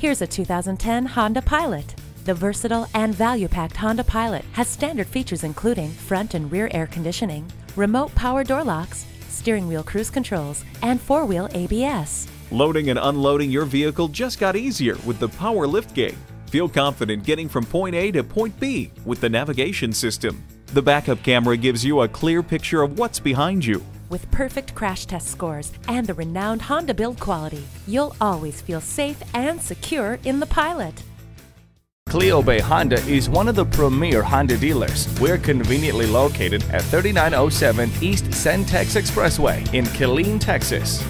Here's a 2010 Honda Pilot. The versatile and value-packed Honda Pilot has standard features including front and rear air conditioning, remote power door locks, steering wheel cruise controls, and four-wheel ABS. Loading and unloading your vehicle just got easier with the power liftgate. Feel confident getting from point A to point B with the navigation system. The backup camera gives you a clear picture of what's behind you. With perfect crash test scores and the renowned Honda build quality, you'll always feel safe and secure in the Pilot. Cleo Bay Honda is one of the premier Honda dealers. We're conveniently located at 3907 East Centex Expressway in Killeen, Texas.